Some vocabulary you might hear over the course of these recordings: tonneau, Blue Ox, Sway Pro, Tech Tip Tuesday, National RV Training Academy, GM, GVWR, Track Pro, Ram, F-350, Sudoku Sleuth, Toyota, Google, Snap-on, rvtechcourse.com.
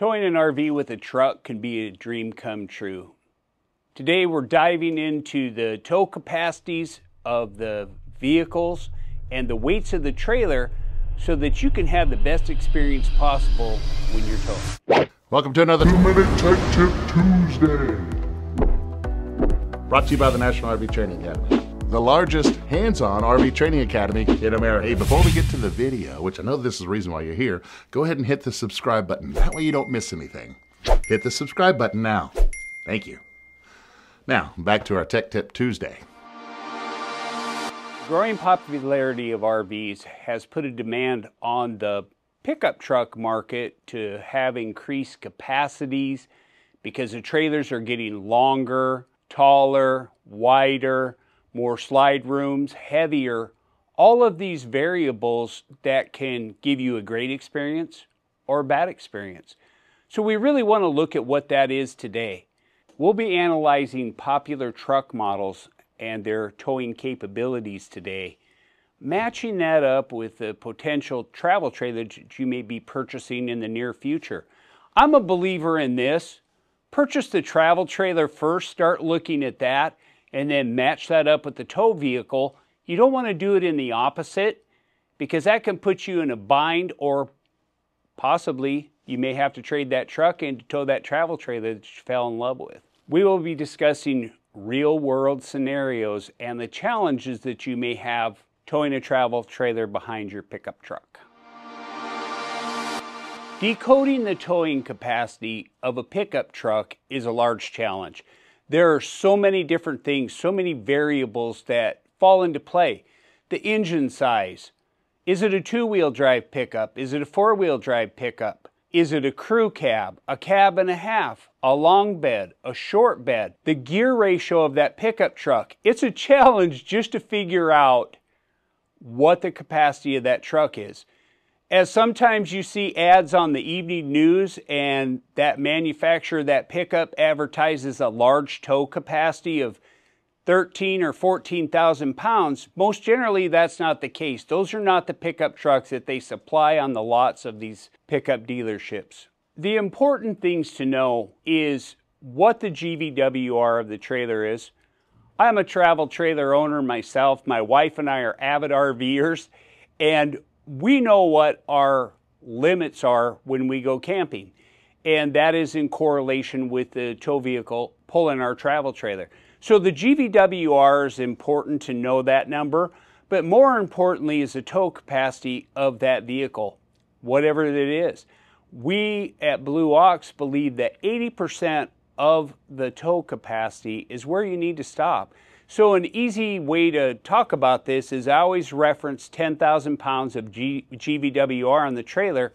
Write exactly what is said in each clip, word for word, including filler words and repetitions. Towing an R V with a truck can be a dream come true. Today we're diving into the tow capacities of the vehicles and the weights of the trailer so that you can have the best experience possible when you're towing. Welcome to another two minute Tech Tip Tuesday. Brought to you by the National R V Training Academy, the largest hands-on R V training academy in America. Hey, before we get to the video, which I know this is the reason why you're here, go ahead and hit the subscribe button. That way you don't miss anything. Hit the subscribe button now. Thank you. Now, back to our Tech Tip Tuesday. The growing popularity of R Vs has put a demand on the pickup truck market to have increased capacities because the trailers are getting longer, taller, wider, more slide rooms, heavier, all of these variables that can give you a great experience or a bad experience. So we really want to look at what that is today. We'll be analyzing popular truck models and their towing capabilities today, matching that up with the potential travel trailer that you may be purchasing in the near future. I'm a believer in this. Purchase the travel trailer first, start looking at that, and then match that up with the tow vehicle. You don't want to do it in the opposite because that can put you in a bind, or possibly you may have to trade that truck in to tow that travel trailer that you fell in love with. We will be discussing real-world scenarios and the challenges that you may have towing a travel trailer behind your pickup truck. Decoding the towing capacity of a pickup truck is a large challenge. There are so many different things, so many variables that fall into play. The engine size. Is it a two-wheel drive pickup? Is it a four-wheel drive pickup? Is it a crew cab, a cab and a half, a long bed, a short bed? The gear ratio of that pickup truck. It's a challenge just to figure out what the capacity of that truck is. As sometimes you see ads on the evening news and that manufacturer, that pickup, advertises a large tow capacity of thirteen or fourteen thousand pounds, most generally that's not the case. Those are not the pickup trucks that they supply on the lots of these pickup dealerships. The important things to know is what the G V W R of the trailer is. I'm a travel trailer owner myself. My wife and I are avid RVers, and we know what our limits are when we go camping, and that is in correlation with the tow vehicle pulling our travel trailer. So the G V W R is important to know that number, but more importantly is the tow capacity of that vehicle, whatever it is. We at Blue Ox believe that eighty percent of the tow capacity is where you need to stop. So an easy way to talk about this is I always reference ten thousand pounds of G V W R on the trailer.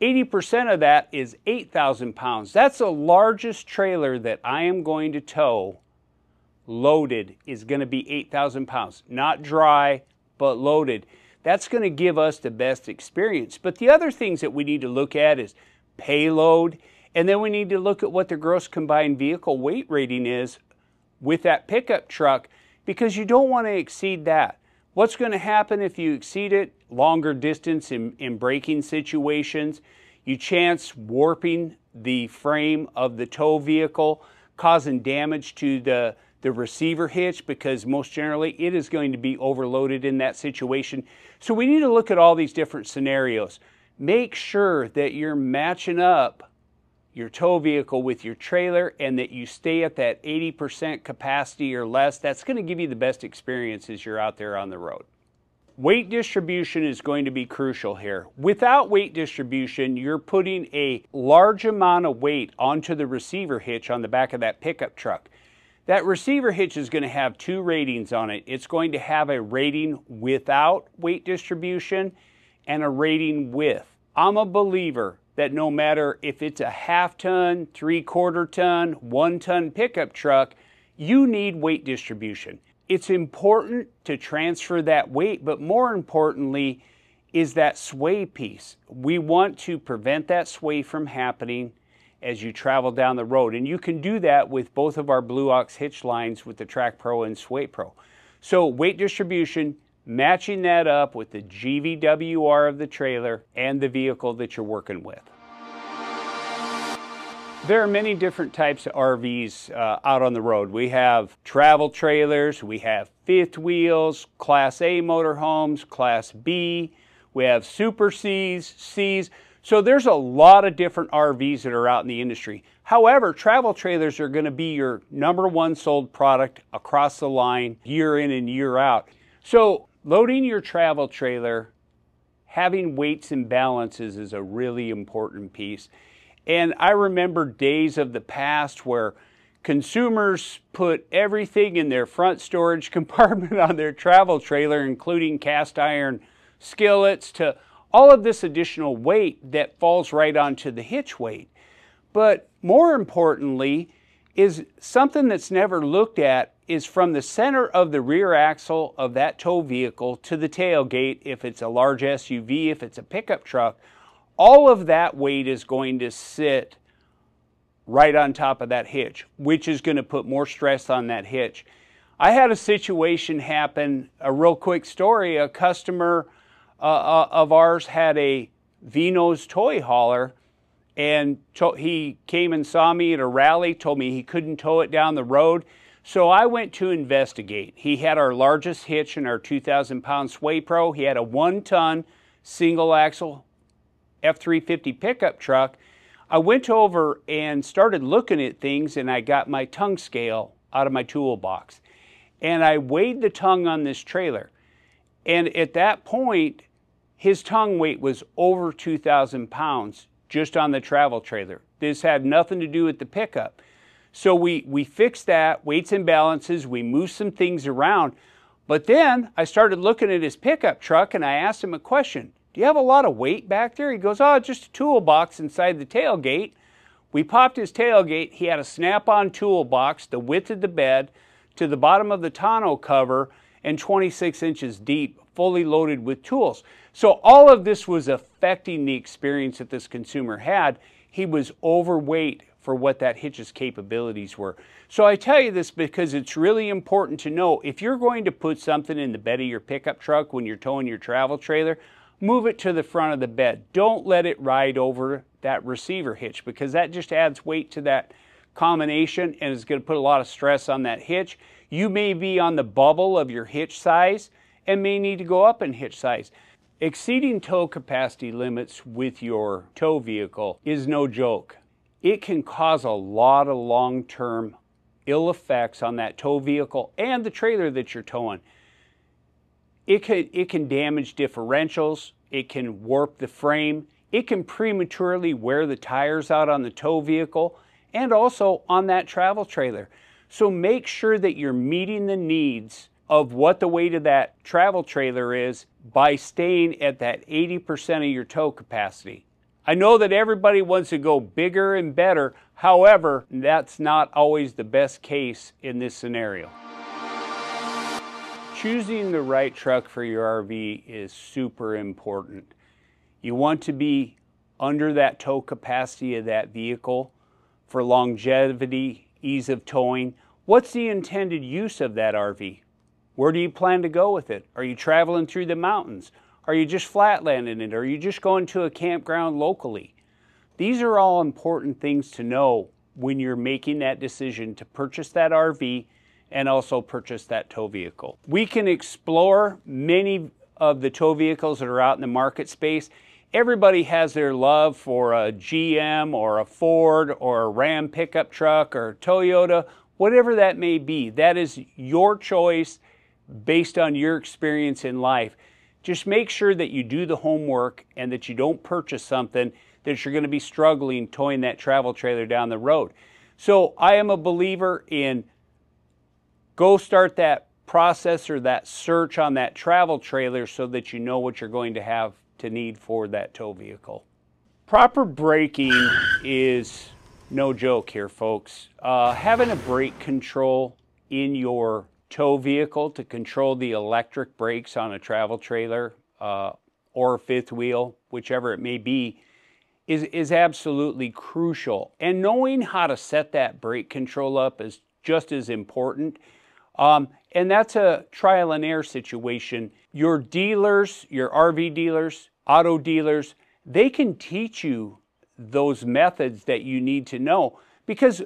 eighty percent of that is eight thousand pounds. That's the largest trailer that I am going to tow loaded is going to be eight thousand pounds. Not dry, but loaded. That's going to give us the best experience. But the other things that we need to look at is payload, and then we need to look at what the gross combined vehicle weight rating is with that pickup truck, because you don't want to exceed that. What's going to happen if you exceed it? Longer distance in, in braking situations. You chance warping the frame of the tow vehicle, causing damage to the, the receiver hitch, because most generally it is going to be overloaded in that situation. So we need to look at all these different scenarios. Make sure that you're matching up your tow vehicle with your trailer and that you stay at that eighty percent capacity or less. That's going to give you the best experience as you're out there on the road. Weight distribution is going to be crucial here. Without weight distribution, you're putting a large amount of weight onto the receiver hitch on the back of that pickup truck. That receiver hitch is going to have two ratings on it. It's going to have a rating without weight distribution and a rating with. I'm a believer that no matter if it's a half ton, three quarter ton, one ton pickup truck, you need weight distribution. It's important to transfer that weight, but more importantly is that sway piece. We want to prevent that sway from happening as you travel down the road. And you can do that with both of our Blue Ox hitch lines with the Track Pro and Sway Pro. So weight distribution, matching that up with the G V W R of the trailer and the vehicle that you're working with. There are many different types of R Vs uh, out on the road. We have travel trailers, we have fifth wheels, Class A motorhomes, Class B, we have Super Cs, Cs. So there's a lot of different R Vs that are out in the industry. However, travel trailers are going to be your number one sold product across the line year in and year out. So loading your travel trailer, having weights and balances is a really important piece. And I remember days of the past where consumers put everything in their front storage compartment on their travel trailer, including cast iron skillets to all of this additional weight that falls right onto the hitch weight. But more importantly is something that's never looked at is from the center of the rear axle of that tow vehicle to the tailgate, if it's a large S U V, if it's a pickup truck, all of that weight is going to sit right on top of that hitch, which is going to put more stress on that hitch. I had a situation happen, a real quick story. A customer uh, of ours had a Vino's toy hauler, and to he came and saw me at a rally, told me he couldn't tow it down the road. So I went to investigate. He had our largest hitch in our two thousand pound Sway Pro. He had a one ton single axle F three fifty pickup truck. I went over and started looking at things, and I got my tongue scale out of my toolbox. And I weighed the tongue on this trailer. And at that point, his tongue weight was over two thousand pounds just on the travel trailer. This had nothing to do with the pickup. So we, we fixed that, weights and balances, we moved some things around. But then I started looking at his pickup truck, and I asked him a question. Do you have a lot of weight back there? He goes, oh, just a toolbox inside the tailgate. We popped his tailgate. He had a Snap-on toolbox the width of the bed to the bottom of the tonneau cover and twenty-six inches deep, fully loaded with tools. So all of this was affecting the experience that this consumer had. He was overweight for what that hitch's capabilities were. So I tell you this because it's really important to know if you're going to put something in the bed of your pickup truck when you're towing your travel trailer, move it to the front of the bed. Don't let it ride over that receiver hitch because that just adds weight to that combination and is going to put a lot of stress on that hitch. You may be on the bubble of your hitch size and may need to go up in hitch size. Exceeding tow capacity limits with your tow vehicle is no joke. It can cause a lot of long-term ill effects on that tow vehicle and the trailer that you're towing. It can, it can damage differentials, it can warp the frame, it can prematurely wear the tires out on the tow vehicle and also on that travel trailer. So make sure that you're meeting the needs of what the weight of that travel trailer is by staying at that eighty percent of your tow capacity. I know that everybody wants to go bigger and better, however, that's not always the best case in this scenario. Choosing the right truck for your R V is super important. You want to be under that tow capacity of that vehicle for longevity, ease of towing. What's the intended use of that R V? Where do you plan to go with it? Are you traveling through the mountains? Are you just flatlanding it? Are you just going to a campground locally? These are all important things to know when you're making that decision to purchase that R V and also purchase that tow vehicle. We can explore many of the tow vehicles that are out in the market space. Everybody has their love for a G M or a Ford or a Ram pickup truck or Toyota, whatever that may be. That is your choice based on your experience in life. Just make sure that you do the homework and that you don't purchase something that you're going to be struggling towing that travel trailer down the road. So I am a believer in go start that process or that search on that travel trailer so that you know what you're going to have to need for that tow vehicle. Proper braking is no joke here, folks. Uh, having a brake control in your tow vehicle to control the electric brakes on a travel trailer uh, or fifth wheel, whichever it may be, is, is absolutely crucial. And knowing how to set that brake control up is just as important. Um, and that's a trial and error situation. Your dealers, your R V dealers, auto dealers, they can teach you those methods that you need to know, because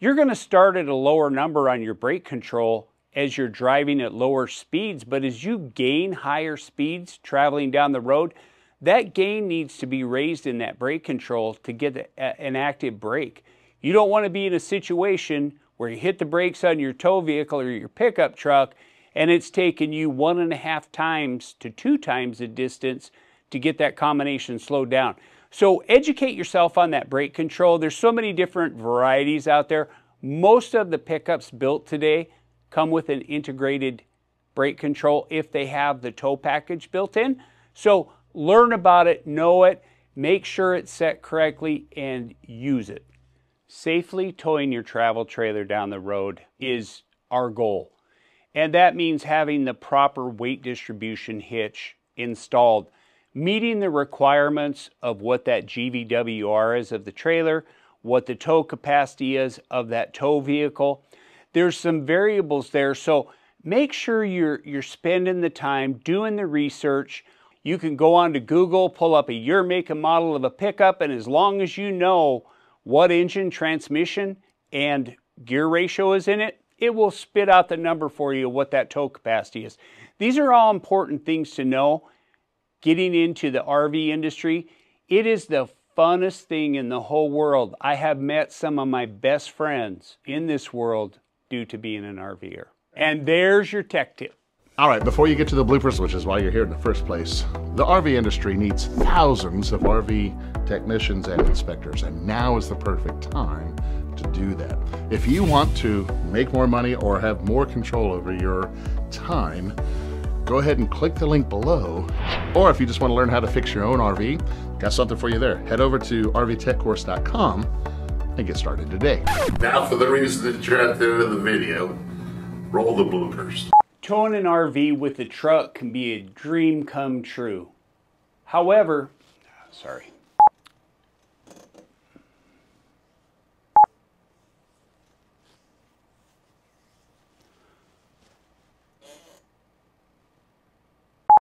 you're going to start at a lower number on your brake control as you're driving at lower speeds, but as you gain higher speeds traveling down the road, that gain needs to be raised in that brake control to get an active brake. You don't want to be in a situation where you hit the brakes on your tow vehicle or your pickup truck and it's taken you one and a half times to two times the distance to get that combination slowed down. So educate yourself on that brake control. There's so many different varieties out there. Most of the pickups built today come with an integrated brake control if they have the tow package built in. So learn about it, know it, make sure it's set correctly, and use it. Safely towing your travel trailer down the road is our goal. And that means having the proper weight distribution hitch installed, meeting the requirements of what that G V W R is of the trailer, what the tow capacity is of that tow vehicle. There's some variables there, so make sure you're, you're spending the time doing the research. You can go on to Google, pull up a year, make, and model of a pickup, and as long as you know what engine, transmission, and gear ratio is in it, it will spit out the number for you, what that tow capacity is. These are all important things to know. Getting into the R V industry, it is the funnest thing in the whole world. I have met some of my best friends in this world due to being an R V er. And there's your tech tip. All right, before you get to the bloopers, which is why you're here in the first place, the R V industry needs thousands of R V technicians and inspectors, and now is the perfect time to do that. If you want to make more money or have more control over your time, go ahead and click the link below. Or if you just want to learn how to fix your own R V, got something for you there. Head over to R V tech course dot com and get started today. Now for the reason that you're at the end of the video, roll the bloopers. Towing an R V with a truck can be a dream come true. However, sorry,